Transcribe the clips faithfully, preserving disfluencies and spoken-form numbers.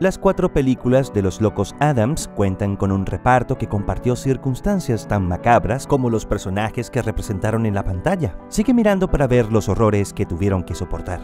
Las cuatro películas de Los Locos Addams cuentan con un reparto que compartió circunstancias tan macabras como los personajes que representaron en la pantalla. Sigue mirando para ver los horrores que tuvieron que soportar.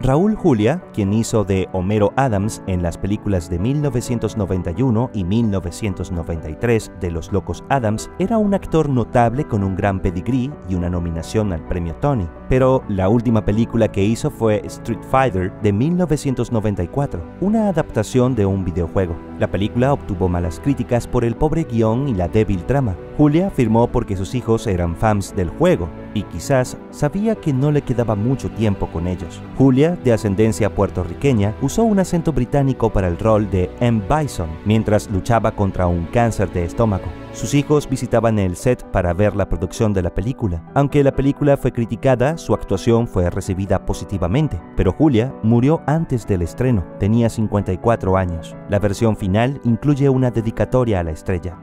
Raúl Julia, quien hizo de Homero Addams en las películas de mil novecientos noventa y uno y mil novecientos noventa y tres de Los Locos Addams, era un actor notable con un gran pedigrí y una nominación al premio Tony, pero la última película que hizo fue Street Fighter de mil novecientos noventa y cuatro, una adaptación de un videojuego. La película obtuvo malas críticas por el pobre guión y la débil trama. Julia firmó porque sus hijos eran fans del juego y quizás sabía que no le quedaba mucho tiempo con ellos. Julia, de ascendencia puertorriqueña, usó un acento británico para el rol de M. Bison mientras luchaba contra un cáncer de estómago. Sus hijos visitaban el set para ver la producción de la película. Aunque la película fue criticada, su actuación fue recibida positivamente, pero Julia murió antes del estreno, tenía cincuenta y cuatro años. La versión final incluye una dedicatoria a la estrella.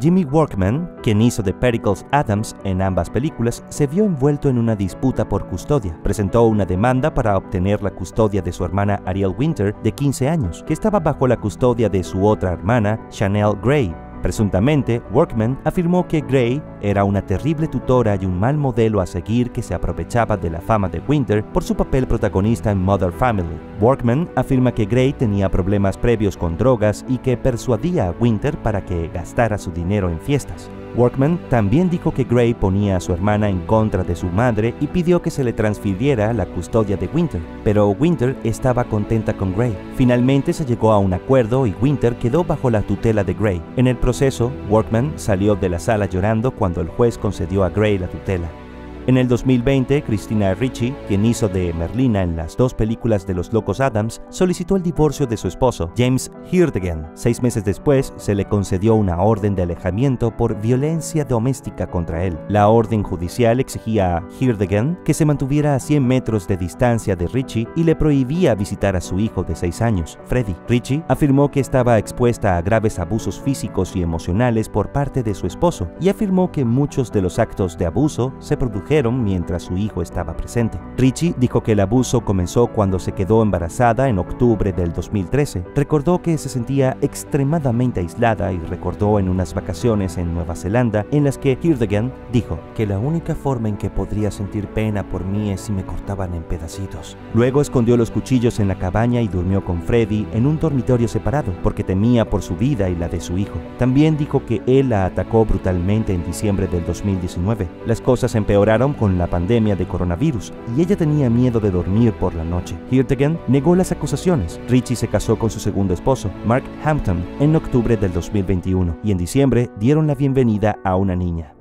Jimmy Workman, quien hizo de Pericles Adams en ambas películas, se vio envuelto en una disputa por custodia. Presentó una demanda para obtener la custodia de su hermana Ariel Winter, de quince años, que estaba bajo la custodia de su otra hermana, Chanel Grey. Presuntamente, Workman afirmó que Grey era una terrible tutora y un mal modelo a seguir que se aprovechaba de la fama de Winter por su papel protagonista en Mother Family. Workman afirma que Grey tenía problemas previos con drogas y que persuadía a Winter para que gastara su dinero en fiestas. Workman también dijo que Grey ponía a su hermana en contra de su madre y pidió que se le transfiriera la custodia de Winter, pero Winter estaba contenta con Grey. Finalmente se llegó a un acuerdo y Winter quedó bajo la tutela de Grey. En el proceso, Workman salió de la sala llorando cuando el juez concedió a Grey la tutela. En el dos mil veinte, Christina Ricci, quien hizo de Merlina en las dos películas de Los Locos Addams, solicitó el divorcio de su esposo, James Hirtigan. Seis meses después, se le concedió una orden de alejamiento por violencia doméstica contra él. La orden judicial exigía a Kierdegan que se mantuviera a cien metros de distancia de Ricci y le prohibía visitar a su hijo de seis años, Freddy. Ricci afirmó que estaba expuesta a graves abusos físicos y emocionales por parte de su esposo y afirmó que muchos de los actos de abuso se produjeron mientras su hijo estaba presente. Ricci dijo que el abuso comenzó cuando se quedó embarazada en octubre del dos mil trece. Recordó que se sentía extremadamente aislada y recordó en unas vacaciones en Nueva Zelanda en las que Kierdegan dijo que la única forma en que podría sentir pena por mí es si me cortaban en pedacitos. Luego escondió los cuchillos en la cabaña y durmió con Freddy en un dormitorio separado porque temía por su vida y la de su hijo. También dijo que él la atacó brutalmente en diciembre del dos mil diecinueve. Las cosas empeoraron con la pandemia de coronavirus y ella tenía miedo de dormir por la noche. Kierdegan negó las acusaciones. Ricci se casó con su segundo esposo, Mark Hampton, en octubre del dos mil veintiuno y en diciembre dieron la bienvenida a una niña.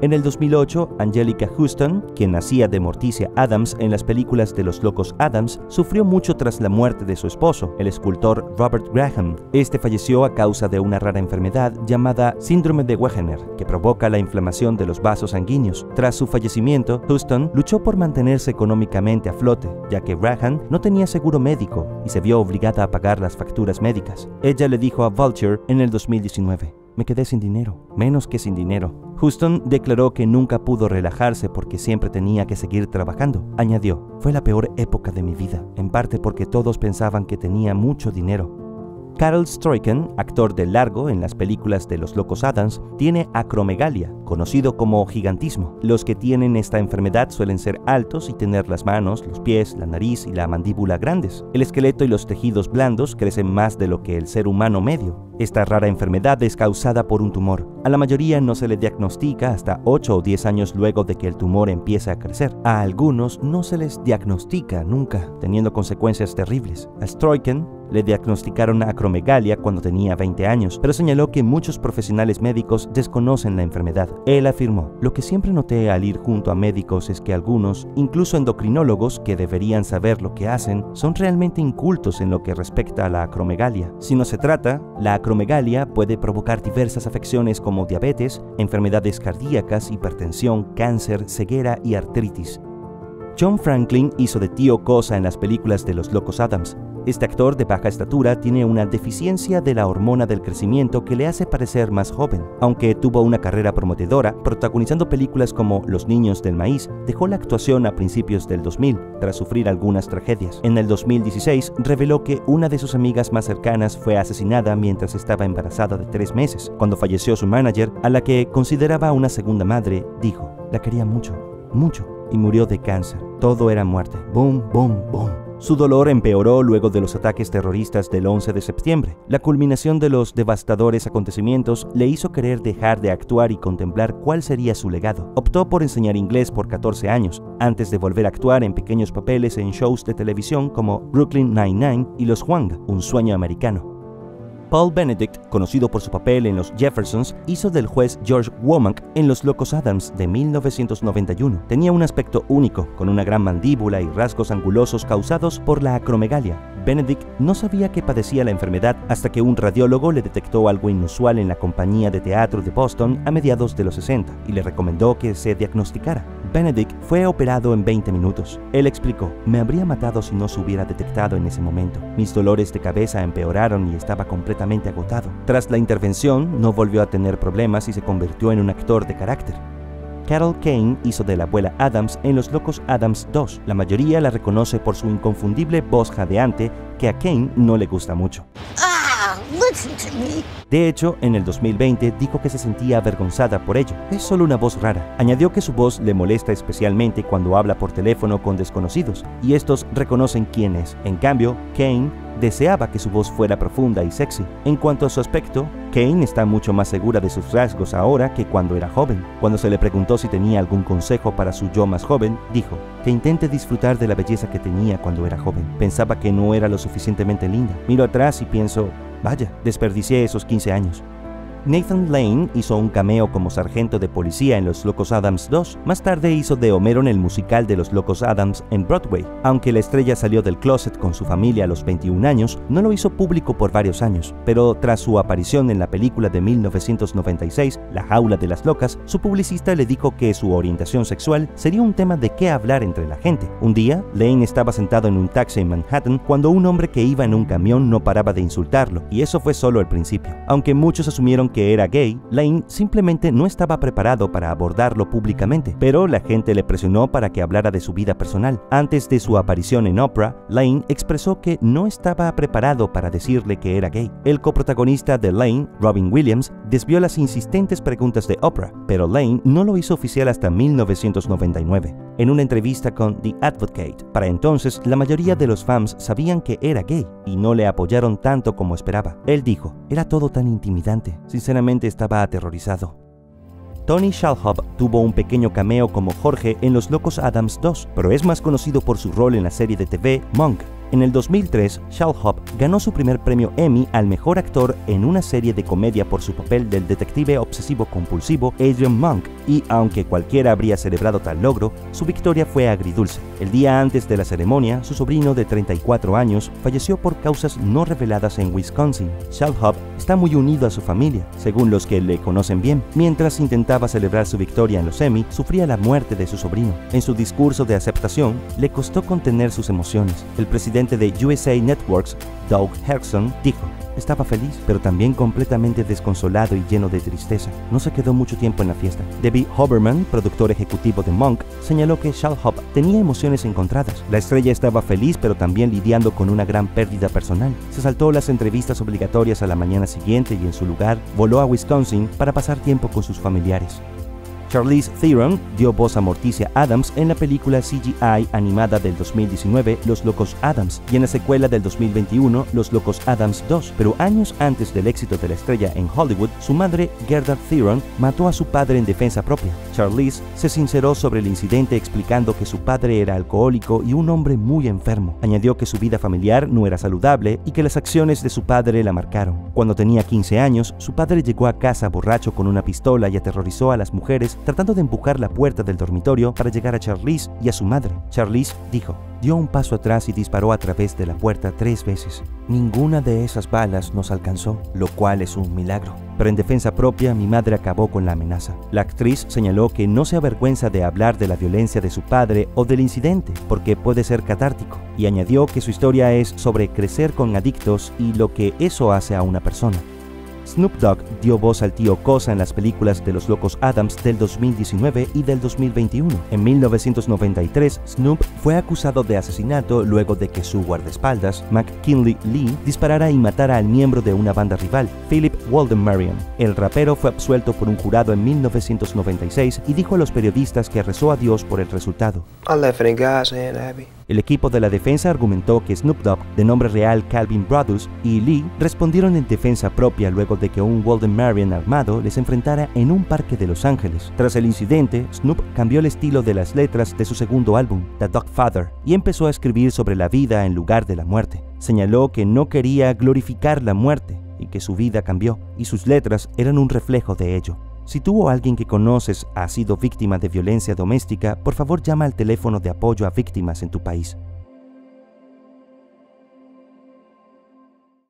En el dos mil ocho, Anjelica Huston, quien hacía de Morticia Addams en las películas de Los Locos Addams, sufrió mucho tras la muerte de su esposo, el escultor Robert Graham. Este falleció a causa de una rara enfermedad llamada Síndrome de Wegener, que provoca la inflamación de los vasos sanguíneos. Tras su fallecimiento, Huston luchó por mantenerse económicamente a flote, ya que Graham no tenía seguro médico y se vio obligada a pagar las facturas médicas. Ella le dijo a Vulture en el dos mil diecinueve, "Me quedé sin dinero, menos que sin dinero". Huston declaró que nunca pudo relajarse porque siempre tenía que seguir trabajando. Añadió, fue la peor época de mi vida, en parte porque todos pensaban que tenía mucho dinero. Carel Struycken, actor de largo en las películas de Los Locos Addams, tiene acromegalia, conocido como gigantismo. Los que tienen esta enfermedad suelen ser altos y tener las manos, los pies, la nariz y la mandíbula grandes. El esqueleto y los tejidos blandos crecen más de lo que el ser humano medio. Esta rara enfermedad es causada por un tumor. A la mayoría no se le diagnostica hasta ocho o diez años luego de que el tumor empiece a crecer. A algunos no se les diagnostica nunca, teniendo consecuencias terribles. A Struycken le diagnosticaron acromegalia cuando tenía veinte años, pero señaló que muchos profesionales médicos desconocen la enfermedad. Él afirmó, lo que siempre noté al ir junto a médicos es que algunos, incluso endocrinólogos que deberían saber lo que hacen, son realmente incultos en lo que respecta a la acromegalia. Si no se trata, la acromegalia puede provocar diversas afecciones como diabetes, enfermedades cardíacas, hipertensión, cáncer, ceguera y artritis. John Franklin hizo de Tío Cosa en las películas de Los Locos Addams. Este actor de baja estatura tiene una deficiencia de la hormona del crecimiento que le hace parecer más joven. Aunque tuvo una carrera prometedora, protagonizando películas como Los Niños del Maíz, dejó la actuación a principios del dos mil, tras sufrir algunas tragedias. En el dos mil dieciséis, reveló que una de sus amigas más cercanas fue asesinada mientras estaba embarazada de tres meses. Cuando falleció su manager, a la que consideraba una segunda madre, dijo: "La quería mucho, mucho", y murió de cáncer. Todo era muerte. Boom, boom, boom. Su dolor empeoró luego de los ataques terroristas del once de septiembre. La culminación de los devastadores acontecimientos le hizo querer dejar de actuar y contemplar cuál sería su legado. Optó por enseñar inglés por catorce años, antes de volver a actuar en pequeños papeles en shows de televisión como Brooklyn Nine-Nine y Los Juanga, un sueño americano. Paul Benedict, conocido por su papel en Los Jeffersons, hizo del juez George Womack en Los Locos Addams de mil novecientos noventa y uno. Tenía un aspecto único, con una gran mandíbula y rasgos angulosos causados por la acromegalia. Benedict no sabía que padecía la enfermedad hasta que un radiólogo le detectó algo inusual en la compañía de teatro de Boston a mediados de los sesenta y le recomendó que se diagnosticara. Benedict fue operado en veinte minutos. Él explicó: "Me habría matado si no se hubiera detectado en ese momento. Mis dolores de cabeza empeoraron y estaba completamente agotado". Tras la intervención, no volvió a tener problemas y se convirtió en un actor de carácter. Carol Kane hizo de la abuela Addams en Los Locos Addams dos. La mayoría la reconoce por su inconfundible voz jadeante, que a Kane no le gusta mucho. De hecho, en el dos mil veinte dijo que se sentía avergonzada por ello. "Es solo una voz rara". Añadió que su voz le molesta especialmente cuando habla por teléfono con desconocidos, y estos reconocen quién es. En cambio, Kane deseaba que su voz fuera profunda y sexy. En cuanto a su aspecto, Kane está mucho más segura de sus rasgos ahora que cuando era joven. Cuando se le preguntó si tenía algún consejo para su yo más joven, dijo: "Que intente disfrutar de la belleza que tenía cuando era joven. Pensaba que no era lo suficientemente linda. Miro atrás y pienso, vaya, desperdicié esos quince años. Nathan Lane hizo un cameo como sargento de policía en Los Locos Addams dos. Más tarde hizo de Homero en el musical de Los Locos Addams en Broadway. Aunque la estrella salió del closet con su familia a los veintiún años, no lo hizo público por varios años. Pero tras su aparición en la película de mil novecientos noventa y seis, La jaula de las locas, su publicista le dijo que su orientación sexual sería un tema de qué hablar entre la gente. Un día, Lane estaba sentado en un taxi en Manhattan cuando un hombre que iba en un camión no paraba de insultarlo, y eso fue solo el principio. Aunque muchos asumieron que era gay, Lane simplemente no estaba preparado para abordarlo públicamente, pero la gente le presionó para que hablara de su vida personal. Antes de su aparición en Oprah, Lane expresó que no estaba preparado para decirle que era gay. El coprotagonista de Lane, Robin Williams, desvió las insistentes preguntas de Oprah, pero Lane no lo hizo oficial hasta mil novecientos noventa y nueve. En una entrevista con The Advocate, para entonces la mayoría de los fans sabían que era gay y no le apoyaron tanto como esperaba. Él dijo: "Era todo tan intimidante. Sinceramente estaba aterrorizado". Tony Shalhoub tuvo un pequeño cameo como Jorge en Los Locos Addams dos, pero es más conocido por su rol en la serie de T V Monk. En el dos mil tres, Shalhoub ganó su primer premio Emmy al mejor actor en una serie de comedia por su papel del detective obsesivo-compulsivo Adrian Monk, y aunque cualquiera habría celebrado tal logro, su victoria fue agridulce. El día antes de la ceremonia, su sobrino de treinta y cuatro años falleció por causas no reveladas en Wisconsin. Shalhoub está muy unido a su familia, según los que le conocen bien. Mientras intentaba celebrar su victoria en los Emmy, sufría la muerte de su sobrino. En su discurso de aceptación, le costó contener sus emociones. El presidente de U S A Networks, Doug Herson, dijo: "Estaba feliz, pero también completamente desconsolado y lleno de tristeza. No se quedó mucho tiempo en la fiesta". Debbie Hoberman, productor ejecutivo de Monk, señaló que Shalhoub tenía emociones encontradas. La estrella estaba feliz, pero también lidiando con una gran pérdida personal. Se saltó las entrevistas obligatorias a la mañana siguiente y en su lugar voló a Wisconsin para pasar tiempo con sus familiares. Charlize Theron dio voz a Morticia Addams en la película C G I animada del dos mil diecinueve Los Locos Addams y en la secuela del dos mil veintiuno Los Locos Addams dos, pero años antes del éxito de la estrella en Hollywood, su madre, Gerda Theron, mató a su padre en defensa propia. Charlize se sinceró sobre el incidente explicando que su padre era alcohólico y un hombre muy enfermo. Añadió que su vida familiar no era saludable y que las acciones de su padre la marcaron. Cuando tenía quince años, su padre llegó a casa borracho con una pistola y aterrorizó a las mujeres tratando de empujar la puerta del dormitorio para llegar a Charlize y a su madre. Charlize dijo, dio un paso atrás y disparó a través de la puerta tres veces. Ninguna de esas balas nos alcanzó, lo cual es un milagro. Pero en defensa propia, mi madre acabó con la amenaza. La actriz señaló que no se avergüenza de hablar de la violencia de su padre o del incidente, porque puede ser catártico, y añadió que su historia es sobre crecer con adictos y lo que eso hace a una persona. Snoop Dogg dio voz al Tío Cosa en las películas de Los Locos Addams del dos mil diecinueve y del dos mil veintiuno. En mil novecientos noventa y tres, Snoop fue acusado de asesinato luego de que su guardaespaldas, McKinley Lee, disparara y matara al miembro de una banda rival, Philip Waldenmarion. El rapero fue absuelto por un jurado en mil novecientos noventa y seis y dijo a los periodistas que rezó a Dios por el resultado. El equipo de la defensa argumentó que Snoop Dogg, de nombre real Calvin Brothers, y Lee respondieron en defensa propia luego de que un Waldenmarion armado les enfrentara en un parque de Los Ángeles. Tras el incidente, Snoop cambió el estilo de las letras de su segundo álbum, The Dog Father, y empezó a escribir sobre la vida en lugar de la muerte. Señaló que no quería glorificar la muerte y que su vida cambió, y sus letras eran un reflejo de ello. Si tú o alguien que conoces ha sido víctima de violencia doméstica, por favor llama al teléfono de apoyo a víctimas en tu país.